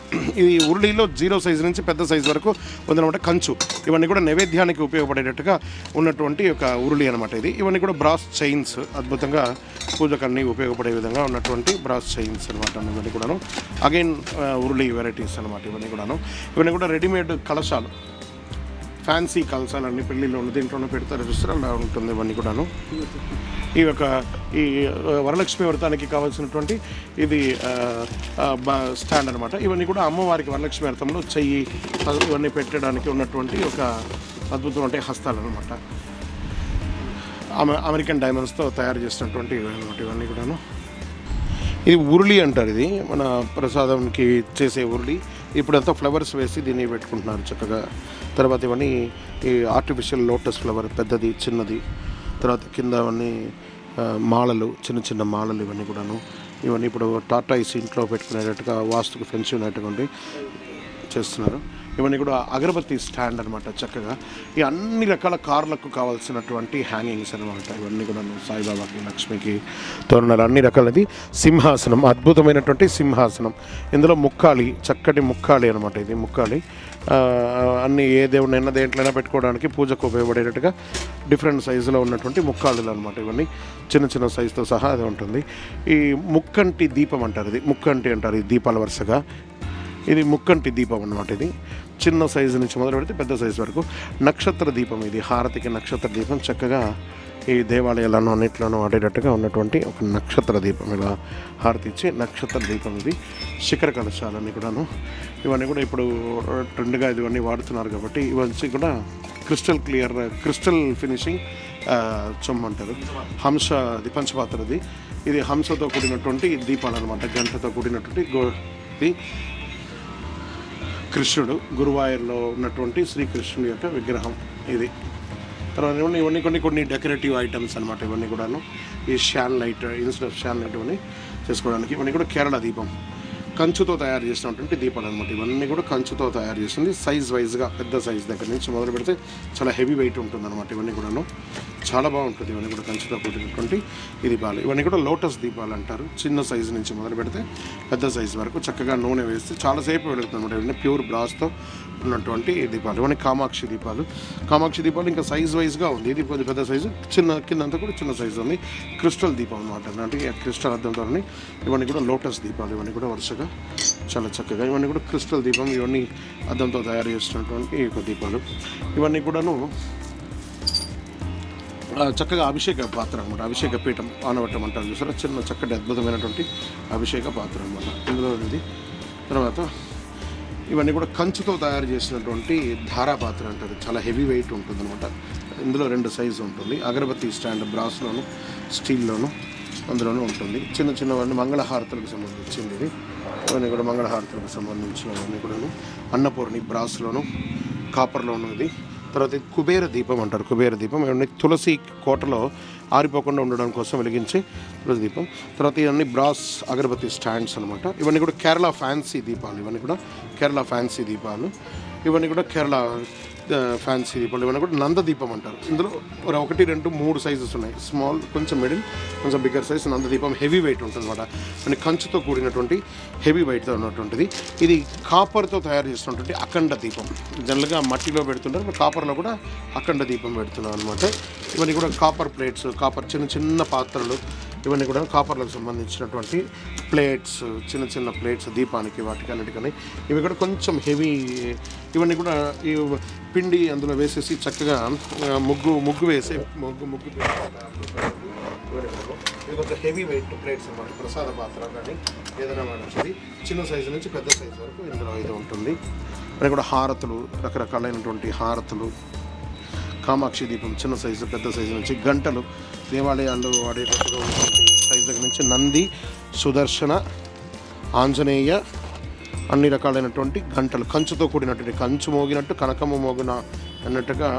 ఇది ఉరుళిలో జీరో సైజు నుంచి పెద్ద సైజు వరకు ఉందన్నమాట. కంచు, ఇవన్నీ కూడా నైవేద్యానికి ఉపయోగపడేటట్టుగా ఉన్నటువంటి ఒక ఉరుళి అనమాట ఇది. ఇవన్నీ కూడా బ్రాస్ చైన్స్, అద్భుతంగా పూజకన్నీ ఉపయోగపడే విధంగా ఉన్నటువంటి బ్రాస్ చైన్స్ అనమాట. ఇవన్నీ కూడాను అగైన్ ఉరుళి వెరైటీస్ అనమాట. ఇవన్నీ కూడాను ఇవన్నీ కూడా రెడీమేడ్ కలశాలు, ఫ్యాన్సీ కలశాలు అన్ని పెళ్ళిళ్ళు ఉన్న దీంట్లోనే పెడతారు చూస్తారు, అలా ఉంటుంది. ఇవన్నీ కూడాను ఈ యొక్క ఈ వరలక్ష్మి వ్రతానికి కావాల్సినటువంటి ఇది స్టాండ్ అనమాట. ఇవన్నీ కూడా అమ్మవారికి వరలక్ష్మి వ్రతంలో చెయ్యి ఇవన్నీ పెట్టడానికి ఉన్నటువంటి ఒక అద్భుతం, అంటే హస్తాలు అనమాట. అమెరికన్ డైమండ్స్తో తయారు చేసినటువంటి ఇవన్నమాట. ఇవన్నీ కూడాను ఇది ఉరుళి అంటారు, ఇది మన ప్రసాదంకి చేసే ఉరుళి. ఇప్పుడంతా ఫ్లవర్స్ వేసి దీన్ని పెట్టుకుంటున్నారు చక్కగా. తర్వాత ఇవన్నీ ఈ ఆర్టిఫిషియల్ లోటస్ ఫ్లవర్, పెద్దది చిన్నది, తర్వాత కింద అవన్నీ మాలలు, చిన్న చిన్న మాలలు ఇవన్నీ కూడాను. ఇవన్నీ ఇప్పుడు టాటాయిస్ ఇంట్లో పెట్టుకునేటట్టుగా వాస్తుకు ఫెన్సీ ఉన్నట్టుగా ఉండి చేస్తున్నారు. ఇవన్నీ కూడా అగరబత్తి స్టాండ్ అనమాట. చక్కగా ఈ అన్ని రకాల కార్లకు కావాల్సినటువంటి హ్యాంగింగ్స్ అనమాట. ఇవన్నీ కూడా సాయిబాబాకి లక్ష్మికి తోరణాలు అన్ని రకాలది. సింహాసనం, అద్భుతమైనటువంటి సింహాసనం. ఇందులో ముక్కాలి, చక్కటి ముక్కాలి అనమాట. ఇది ముక్కాలి అన్ని ఏ దేవుడైనా దేంట్లైనా పెట్టుకోవడానికి పూజకు ఉపయోగపడేటట్టుగా డిఫరెంట్ సైజులో ఉన్నటువంటి ముక్కాళ్ళు అనమాట. ఇవన్నీ చిన్న చిన్న సైజుతో సహా అది ఉంటుంది. ఈ ముక్కంటి దీపం అంటారు, ఇది ముక్కంటి అంటారు. ఈ దీపాల వరుసగా ఇది ముక్కంటి దీపం అనమాట. ఇది చిన్న సైజు నుంచి మొదలు పెడితే పెద్ద సైజు వరకు. నక్షత్ర దీపం, ఇది హారతికి నక్షత్ర దీపం. చక్కగా ఈ దేవాలయాలను అన్నింటిలోనూ వాడేటట్టుగా ఉన్నటువంటి ఒక నక్షత్ర దీపం, ఇలా హారతి ఇచ్చి నక్షత్ర దీపం. ఇది శిఖర కలశాలన్నీ కూడాను. ఇవన్నీ కూడా ఇప్పుడు ట్రెండ్గా ఇవన్నీ వాడుతున్నారు కాబట్టి ఇవన్నీ కూడా క్రిస్టల్ క్లియర్, క్రిస్టల్ ఫినిషింగ్ చొమ్మ అంటారు. హంస, ఇది పంచపాత్రది. ఇది హంసతో కూడినటువంటి దీపాలు అనమాట, గంటతో కూడినటువంటి గో. ఇది కృష్ణుడు, గురువాయూర్లో ఉన్నటువంటి శ్రీకృష్ణుడి యొక్క విగ్రహం ఇది. తర్వాత ఇవన్నీ కొన్ని కొన్ని డెకరేటివ్ ఐటమ్స్ అనమాట. ఇవన్నీ కూడాను ఈ షాన్ లైట్, ఇన్స్టెడ్ ఆఫ్ షాన్ లైట్ ఇవన్నీ చేసుకోవడానికి. ఇవన్నీ కూడా కేరళ దీపం, కంచుతో తయారు చేసినటువంటి దీపాలు అనమాట. ఇవన్నీ కూడా కంచుతో తయారు చేసింది. సైజ్ వైజ్గా పెద్ద సైజ్ దగ్గర నుంచి మొదలు పెడితే చాలా హెవీ వెయిట్ ఉంటుంది అనమాట. ఇవన్నీ కూడాను చాలా బాగుంటుంది. ఇవన్నీ కూడా కంచుతో కూడినటువంటి ఈ దీపాలు. ఇవన్నీ కూడా లోటస్ దీపాలు అంటారు. చిన్న సైజు నుంచి మొదలు పెడితే పెద్ద సైజు వరకు చక్కగా నూనె వేస్తే చాలాసేపు వెలుగుతుంది అనమాట. ఇవన్నీ ప్యూర్ బ్రాస్తో ఉన్నటువంటి దీపాలు. ఇవన్నీ కామాక్షి దీపాలు. కామాక్షి దీపాలు ఇంకా సైజ్ వైజ్గా ఉంది. ఇది కొద్ది పెద్ద సైజు, చిన్న కిందంతా కూడా చిన్న సైజు ఉంది. క్రిస్టల్ దీపం అనమాట, అంటే క్రిస్టల్ అద్దంతో. ఇవన్నీ కూడా లోటస్ దీపాలు. ఇవన్నీ కూడా వరుసగా చాలా చక్కగా. ఇవన్నీ కూడా క్రిస్టల్ దీపం. ఇవన్నీ అద్దంతో తయారు చేసినటువంటి ఈ దీపాలు. ఇవన్నీ కూడాను చక్కగా అభిషేక పాత్ర అనమాట. అభిషేక పీఠం, ఆనవట్టం అంటారు చూసారా, చిన్న చక్కటి అద్భుతమైనటువంటి అభిషేక పాత్ర అనమాట ఇందులో ఉంది. తర్వాత ఇవన్నీ కూడా కంచుతో తయారు చేసినటువంటి ధారా పాత్ర అంటారు. చాలా హెవీ వెయిట్ ఉంటుంది అనమాట. ఇందులో రెండు సైజు ఉంటుంది. అగరబత్తి స్టాండ్ బ్రాస్లోను స్టీల్లోను అందులోనూ ఉంటుంది. చిన్న చిన్నవన్నీ మంగళహారతులకు సంబంధించింది ఇది. ఇవన్నీ కూడా మంగళహారతులకు సంబంధించినవన్నీ కూడాను అన్నపూర్ణి బ్రాస్లోను కాపర్లోను ఇది. తర్వాత కుబేర దీపం అంటారు. కుబేర దీపం ఇవన్నీ తులసి కోటలో ఆరిపోకుండా ఉండడం కోసం వెలిగించే తులసి దీపం. తర్వాత ఇవన్నీ బ్రాస్ అగరబత్తి స్టాండ్స్ అనమాట. ఇవన్నీ కూడా కేరళ ఫ్యాన్సీ దీపాలు. ఇవన్నీ కూడా కేరళ ఫ్యాన్సీ దీపాలు. ఇవన్నీ కూడా Kerala fancy pallu vela kuda nanda deepam antaru indulo one two three sizes unnai small koncham middle koncham bigger size nanda deepam heavy weight untundannamata ani kanchu tho koodinatundi heavy weight tho unnatundi idi copper tho tayaru chestunnatundi akanda deepam generally ga matti lo pedtunnaru copper lo kuda akanda deepam pedtunnaru anamata ivanni kuda copper plates copper chinna chinna paatralu ఇవన్నీ కూడా copper లకు సంబంధించినటువంటి plates చిన్న చిన్న plates దీపానికి వాటికి అన్నిటికని ఇవి కూడా కొంచెం హెవీ ఇవన్నీ కూడా ఈ పిండి అందులో వేసేసి చక్కగా ముగ్గు ముగ్గు వేసి ముగ్గు ముగ్గు ఇది ఒక హెవీ వెయిట్ ప్లేట్స్ అన్నమాట ప్రసాద పాత్ర కానీ ఏదైనా మంచిది చిన్న సైజు నుంచి పెద్ద సైజు వరకు ఇందులో ఇది ఉంటుంది ఇవన్నీ కూడా హారతులు రకరకాలైనటువంటి హారతులు కామాక్షి దీపం చిన్న సైజు పెద్ద సైజు నుంచి గంటలు దేవాలయాల్లో వాడేటట్టుగా సైజు దగ్గర నుంచి నంది సుదర్శన ఆంజనేయ అన్ని రకాలైనటువంటి గంటలు కంచుతో కూడినటువంటి కంచు మోగినట్టు కనకము మోగిన అన్నట్టుగా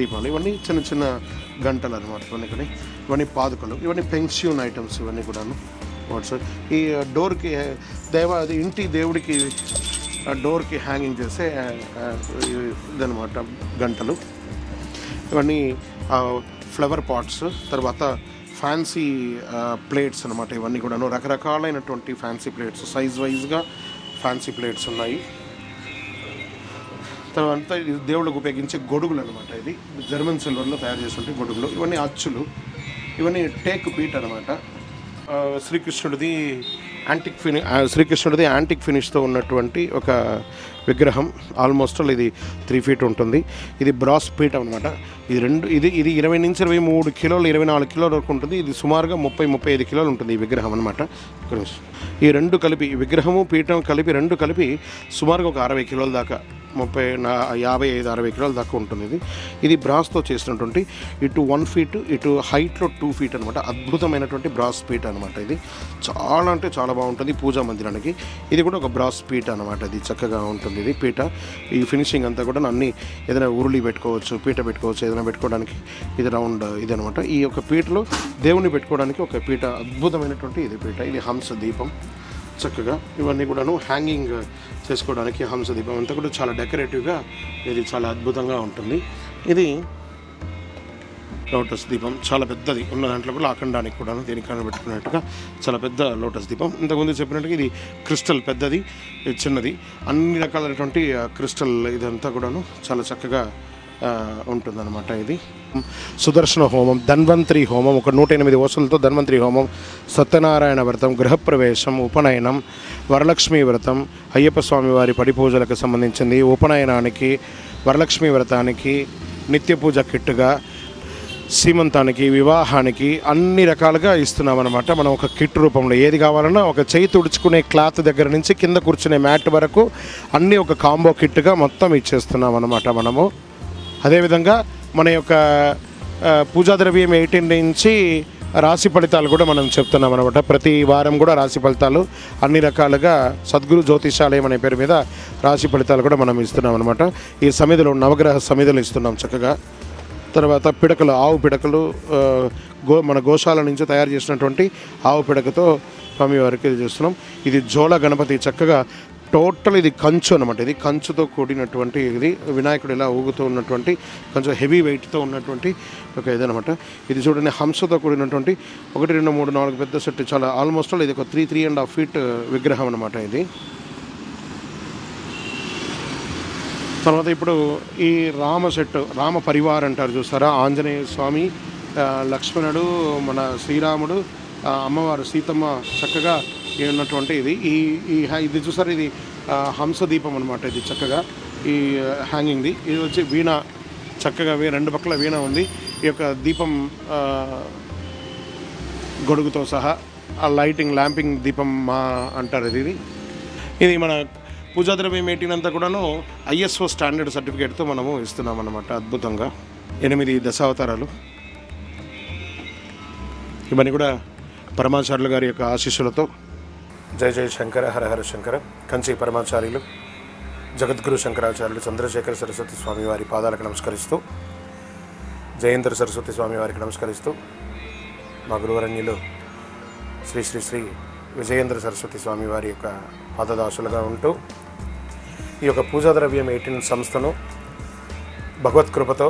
దీపాలు ఇవన్నీ చిన్న చిన్న గంటలు అనమాట ఇవన్నీ కానీ ఇవన్నీ పాదుకలు ఇవన్నీ పెన్షన్ ఐటమ్స్ ఇవన్నీ కూడాను వాట్సాప్ ఈ డోర్కి దేవ ఇంటి దేవుడికి డోర్కి హ్యాంగింగ్ చేసే ఇదనమాట గంటలు ఇవన్నీ ఫ్లవర్ పాట్స్ తర్వాత ఫ్యాన్సీ ప్లేట్స్ అన్నమాట ఇవన్నీ కూడాను రకరకాలైనటువంటి ఫ్యాన్సీ ప్లేట్స్ సైజ్ వైజ్గా ఫ్యాన్సీ ప్లేట్స్ ఉన్నాయి తర్వాత దేవుళ్ళకు ఉపయోగించే గొడుగులు అనమాట ఇది జర్మన్ సిల్వర్లో తయారు చేసే గొడుగులు ఇవన్నీ అచ్చులు ఇవన్నీ టేక్ పీట్ అనమాట శ్రీకృష్ణుడిది యాంటిక్ ఫిని శ్రీకృష్ణుడిది యాంటిక్ ఫినిష్తో ఉన్నటువంటి ఒక విగ్రహం ఆల్మోస్ట్ ఇది త్రీ ఫీట్ ఉంటుంది ఇది బ్రాస్ పీఠం అనమాట ఇది రెండు ఇది ఇది ఇరవై నుంచి ఇరవై మూడు కిలోలు ఇరవై నాలుగు కిలోల వరకు ఉంటుంది ఇది సుమారుగా ముప్పై ముప్పై ఐదు కిలోలు ఉంటుంది ఈ విగ్రహం అనమాట ఈ రెండు కలిపి విగ్రహము పీఠం కలిపి రెండు కలిపి సుమారుగా ఒక అరవై కిలోల దాకా ముప్పై నా యాభై ఐదు అరవై కిలోల దాకా ఉంటుంది ఇది ఇది బ్రాస్తో చేసినటువంటి ఇటు వన్ ఫీట్ ఇటు హైట్లో టూ ఫీట్ అనమాట అద్భుతమైనటువంటి బ్రాస్ పీఠ అనమాట ఇది చాలా అంటే చాలా బాగుంటుంది పూజా మందిరానికి ఇది కూడా ఒక బ్రాస్ పీఠ అనమాట ఇది చక్కగా ఉంటుంది ఇది పీఠ ఈ ఫినిషింగ్ అంతా కూడా అన్ని ఏదైనా ఉరుళి పెట్టుకోవచ్చు పీఠ పెట్టుకోవచ్చు ఏదైనా పెట్టుకోవడానికి ఇది రౌండ్ ఇది అనమాట ఈ యొక్క పీఠలో దేవుని పెట్టుకోవడానికి ఒక పీఠ అద్భుతమైనటువంటి ఇది పీఠ ఇది హంస దీపం చక్కగా ఇవన్నీ కూడాను హ్యాంగింగ్ చేసుకోవడానికి హంసదీపం అంతా కూడా చాలా డెకరేటివ్గా ఇది చాలా అద్భుతంగా ఉంటుంది ఇది లోటస్ దీపం చాలా పెద్దది ఉన్న దాంట్లో కూడా ఆఖండానికి కూడాను దేనికైనా పెట్టుకున్నట్టుగా చాలా పెద్ద లోటస్ దీపం ఇంతకుముందు చెప్పినట్టుగా ఇది క్రిస్టల్ పెద్దది చిన్నది అన్ని రకాలైనటువంటి క్రిస్టల్ ఇదంతా కూడాను చాలా చక్కగా ఉంటుందన్నమాట ఇది సుదర్శన హోమం ధన్వంతరి హోమం ఒక నూట ఎనిమిది ఓసలతో ధన్వంతరి హోమం సత్యనారాయణ వ్రతం గృహప్రవేశం ఉపనయనం వరలక్ష్మీ వ్రతం అయ్యప్ప స్వామివారి పడిపూజలకు సంబంధించింది ఉపనయనానికి వరలక్ష్మీ వ్రతానికి నిత్య పూజ కిట్టుగా సీమంతానికి వివాహానికి అన్ని రకాలుగా ఇస్తున్నాం అనమాట మనం ఒక కిట్ రూపంలో ఏది కావాలన్నా ఒక చేయి తుడుచుకునే క్లాత్ దగ్గర నుంచి కింద కూర్చునే మ్యాట్ వరకు అన్నీ ఒక కాంబో కిట్గా మొత్తం ఇచ్చేస్తున్నాం అనమాట మనము అదేవిధంగా మన యొక్క పూజా ద్రవ్యం ఎయిటీన్ నుంచి రాశి ఫలితాలు కూడా మనం చెప్తున్నాం అనమాట ప్రతి వారం కూడా రాశి ఫలితాలు అన్ని రకాలుగా సద్గురు జ్యోతిషాలయం అనే పేరు మీద రాశి ఫలితాలు కూడా మనం ఇస్తున్నాం అనమాట ఈ సమిధులు నవగ్రహ సమిధులు ఇస్తున్నాం చక్కగా తర్వాత పిడకలు ఆవు పిడకలు గో మన గోశాల నుంచి తయారు చేసినటువంటి ఆవు పిడకతో స్వామివారికి ఇది చేస్తున్నాం ఇది జోల గణపతి చక్కగా టోటల్ ఇది కంచు అనమాట ఇది కంచుతో కూడినటువంటి ఇది వినాయకుడు ఇలా ఊగుతూ ఉన్నటువంటి కొంచెం హెవీ వెయిట్తో ఉన్నటువంటి ఒక ఇదనమాట ఇది చూడండి హంసతో కూడినటువంటి ఒకటి రెండు మూడు నాలుగు పెద్ద సెట్ చాలా ఆల్మోస్ట్ ఇది ఒక three three and half feet విగ్రహం అనమాట ఇది తర్వాత ఇప్పుడు ఈ రామ సెట్ రామ పరివార్ అంటారు చూస్తారా ఆంజనేయ స్వామి లక్ష్మణుడు మన శ్రీరాముడు అమ్మవారు సీతమ్మ చక్కగా ఉన్నటువంటి ఇది ఈ ఈ ఇది చూసారు ఇది హంసదీపం అనమాట ఇది చక్కగా ఈ హ్యాంగింగ్ది ఇది వచ్చి వీణ చక్కగా రెండు పక్కల వీణ ఉంది ఈ యొక్క దీపం గొడుగుతో సహా ఆ లైటింగ్ ల్యాంపింగ్ దీపం మా అంటారు ఇది ఇది ఇది మన పూజా ద్రవ్యం ఏటినంతా కూడాను ఐఎస్ఓ స్టాండర్డ్ సర్టిఫికేట్తో మనము ఇస్తున్నాం అనమాట అద్భుతంగా ఎనిమిది దశావతారాలు ఇవన్నీ కూడా పరమాచార్యులు గారి యొక్క ఆశీస్సులతో జయ జయ శంకర హర హర శంకర కంచి పరమాచార్యులు జగద్గురు శంకరాచార్యులు చంద్రశేఖర సరస్వతి స్వామి వారి పాదాలకు నమస్కరిస్తూ జయేంద్ర సరస్వతి స్వామి వారికి నమస్కరిస్తూ మా గురువరణ్యులు శ్రీ శ్రీ శ్రీ విజయేంద్ర సరస్వతి స్వామి వారి యొక్క పాదదాసులుగా ఉంటూ ఈ యొక్క పూజా ద్రవ్యం ఎయిటీన్ సంస్థను భగవత్ కృపతో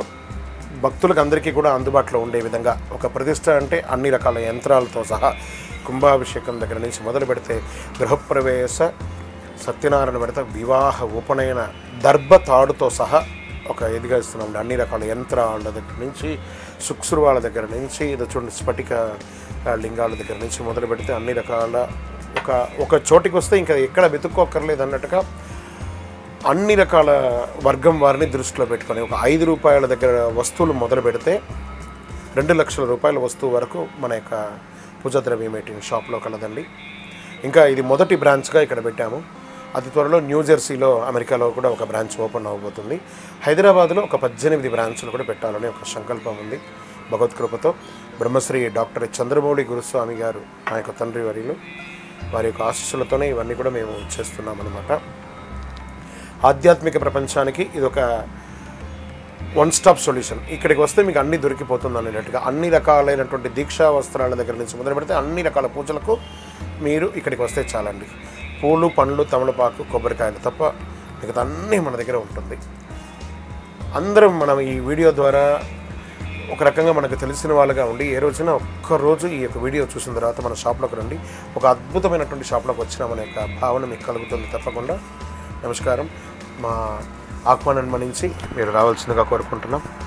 భక్తులకు అందరికీ కూడా అందుబాటులో ఉండే విధంగా ఒక ప్రతిష్ట అంటే అన్ని రకాల యంత్రాలతో సహా కుంభాభిషేకం దగ్గర నుంచి మొదలు పెడితే గృహప్రవేశ సత్యనారాయణ వ్రత వివాహ ఉపనయన దర్భ తాడుతో సహా ఒక ఎదిగా ఇస్తున్నాం అన్ని రకాల యంత్రాల దగ్గర నుంచి శుక్రువాల దగ్గర నుంచి ఇది చూడండి స్ఫటిక లింగాల దగ్గర నుంచి మొదలు పెడితే అన్ని రకాల ఒక ఒక చోటికి వస్తే ఇంకా ఎక్కడ వెతుక్కోకర్లేదు అన్నట్టుగా అన్ని రకాల వర్గం వారిని దృష్టిలో పెట్టుకొని ఒక ఐదు రూపాయల దగ్గర వస్తువులు మొదలు పెడితే రెండు లక్షల రూపాయల వస్తువు వరకు మన యొక్క పూజా ద్రవ్యం ఏటీఎం షాప్లో కలదండి. ఇంకా ఇది మొదటి బ్రాంచ్గా ఇక్కడ పెట్టాము. అతి త్వరలో న్యూ జెర్సీలో అమెరికాలో కూడా ఒక బ్రాంచ్ ఓపెన్ అవ్వబోతుంది. హైదరాబాద్లో ఒక పద్దెనిమిది బ్రాంచ్లు కూడా పెట్టాలని ఒక సంకల్పం ఉంది. భగవత్ కృపతో బ్రహ్మశ్రీ డాక్టర్ చంద్రమౌళి గురుస్వామి గారు మా యొక్క తండ్రి వర్యులు వారి యొక్క ఆశీస్సులతోనే ఇవన్నీ కూడా మేము చేస్తున్నాం అన్నమాట. ఆధ్యాత్మిక ప్రపంచానికి ఇదొక వన్ స్టాప్ సొల్యూషన్. ఇక్కడికి వస్తే మీకు అన్నీ దొరికిపోతుంది అనేటట్టుగా అన్ని రకాలైనటువంటి దీక్షా వస్త్రాల దగ్గర నుంచి మొదలు పెడితే అన్ని రకాల పూజలకు మీరు ఇక్కడికి వస్తే చాలండి. పూలు పండ్లు తమలపాకు కొబ్బరికాయలు తప్ప మిగతా అన్నీ మన దగ్గర ఉంటుంది. అందరం మనం ఈ వీడియో ద్వారా ఒక రకంగా మనకు తెలిసిన వాళ్ళుగా ఉండి ఏ రోజున ఒక్కరోజు ఈ యొక్క వీడియో చూసిన తర్వాత మన షాప్లోకి రండి. ఒక అద్భుతమైనటువంటి షాప్లోకి వచ్చిన మన యొక్క భావన మీకు కలుగుతుంది తప్పకుండా. నమస్కారం, మా ఆహ్వానం మన్నించి మీరు రావాల్సిందిగా కోరుకుంటున్నాం.